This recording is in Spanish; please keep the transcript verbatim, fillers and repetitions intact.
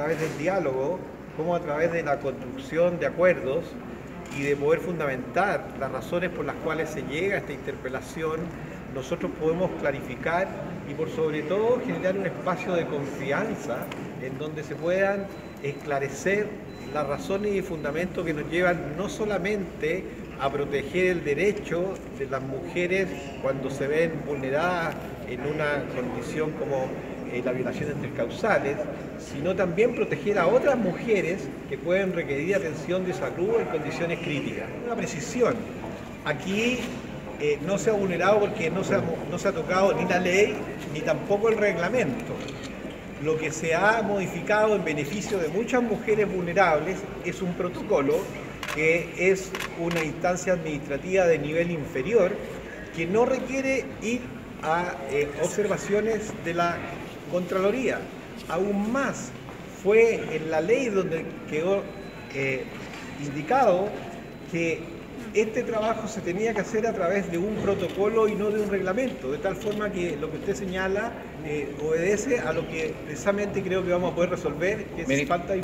través del diálogo, como a través de la construcción de acuerdos y de poder fundamentar las razones por las cuales se llega a esta interpelación, nosotros podemos clarificar y por sobre todo generar un espacio de confianza en donde se puedan esclarecer las razones y fundamentos que nos llevan no solamente a proteger el derecho de las mujeres cuando se ven vulneradas en una condición como eh, la violación entre causales, sino también proteger a otras mujeres que pueden requerir atención de salud en condiciones críticas. Una precisión, aquí eh, no se ha vulnerado porque no se ha, no se ha tocado ni la ley ni tampoco el reglamento. Lo que se ha modificado en beneficio de muchas mujeres vulnerables es un protocolo que es una instancia administrativa de nivel inferior que no requiere ir a eh, observaciones de la Contraloría. Aún más, fue en la ley donde quedó eh, indicado que este trabajo se tenía que hacer a través de un protocolo y no de un reglamento, de tal forma que lo que usted señala eh, obedece a lo que precisamente creo que vamos a poder resolver, que es falta...